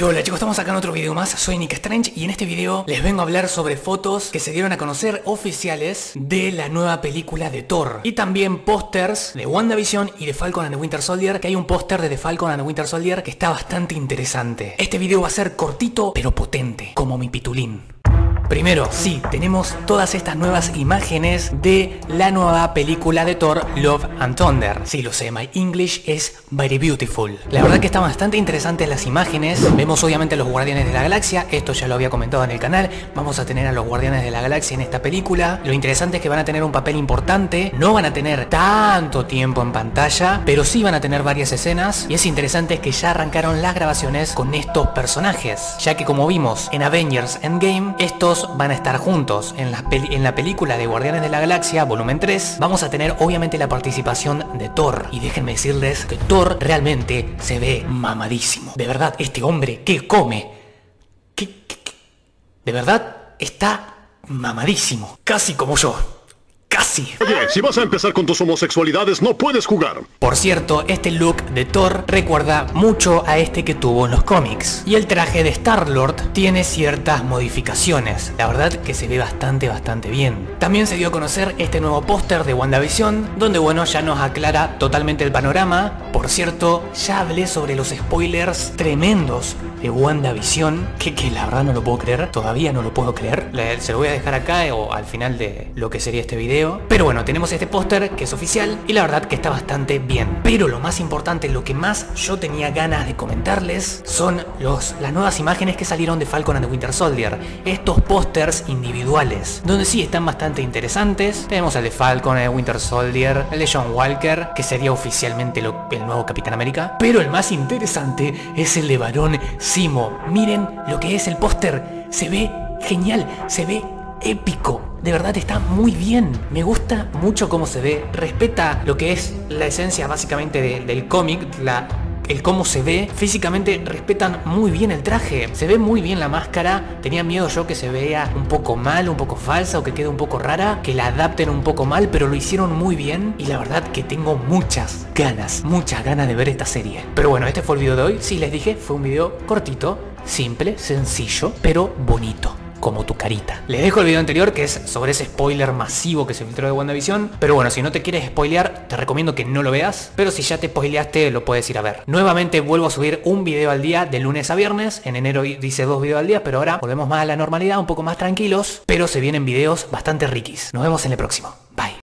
Y hola chicos, estamos acá en otro video más, soy Nik Strange y en este video les vengo a hablar sobre fotos que se dieron a conocer oficiales de la nueva película de Thor. Y también pósters de WandaVision y de Falcon and the Winter Soldier, que hay un póster de The Falcon and the Winter Soldier que está bastante interesante. Este video va a ser cortito pero potente, como mi pitulín. Primero, sí, tenemos todas estas nuevas imágenes de la nueva película de Thor, Love and Thunder. Sí, lo sé, my English is very beautiful. La verdad que están bastante interesantes las imágenes. Vemos obviamente a los Guardianes de la Galaxia, esto ya lo había comentado en el canal. Vamos a tener a los Guardianes de la Galaxia en esta película. Lo interesante es que van a tener un papel importante. No van a tener tanto tiempo en pantalla, pero sí van a tener varias escenas. Y es interesante que ya arrancaron las grabaciones con estos personajes, ya que como vimos en Avengers Endgame, estos van a estar juntos en la película de Guardianes de la Galaxia Volumen 3. Vamos a tener obviamente la participación de Thor. Y déjenme decirles que Thor realmente se ve mamadísimo. De verdad, este hombre que come, de verdad está mamadísimo. Casi como yo. Casi. Oye, si vas a empezar con tus homosexualidades no puedes jugar. Por cierto, este look de Thor recuerda mucho a este que tuvo en los cómics. Y el traje de Star-Lord tiene ciertas modificaciones. La verdad que se ve bastante bien. También se dio a conocer este nuevo póster de WandaVision, donde bueno, ya nos aclara totalmente el panorama. Por cierto, ya hablé sobre los spoilers tremendos de WandaVision, que la verdad no lo puedo creer. Todavía no lo puedo creer. Se lo voy a dejar acá o al final de lo que sería este video. Pero bueno, tenemos este póster que es oficial y la verdad que está bastante bien. Pero lo más importante, lo que más yo tenía ganas de comentarles son las nuevas imágenes que salieron de Falcon and the Winter Soldier. Estos pósters individuales, donde sí están bastante interesantes. Tenemos el de Falcon and the Winter Soldier, el de John Walker, que sería oficialmente el nuevo Capitán América. Pero el más interesante es el de Barón Zemo. Miren lo que es el póster, se ve genial, se ve épico. De verdad está muy bien. Me gusta mucho cómo se ve. Respeta lo que es la esencia básicamente del cómic. El cómo se ve. Físicamente respetan muy bien el traje. Se ve muy bien la máscara. Tenía miedo yo que se vea un poco mal, un poco falsa o que quede un poco rara. Que la adapten un poco mal, pero lo hicieron muy bien. Y la verdad que tengo muchas ganas de ver esta serie. Pero bueno, este fue el video de hoy. Sí, les dije, fue un video cortito, simple, sencillo, pero bonito. Como tu carita. Les dejo el video anterior que es sobre ese spoiler masivo que se filtró de WandaVision. Pero bueno, si no te quieres spoilear, te recomiendo que no lo veas. Pero si ya te spoileaste, lo puedes ir a ver. Nuevamente vuelvo a subir un video al día de lunes a viernes. En enero hice 2 videos al día, pero ahora volvemos más a la normalidad, un poco más tranquilos. Pero se vienen videos bastante riquis. Nos vemos en el próximo.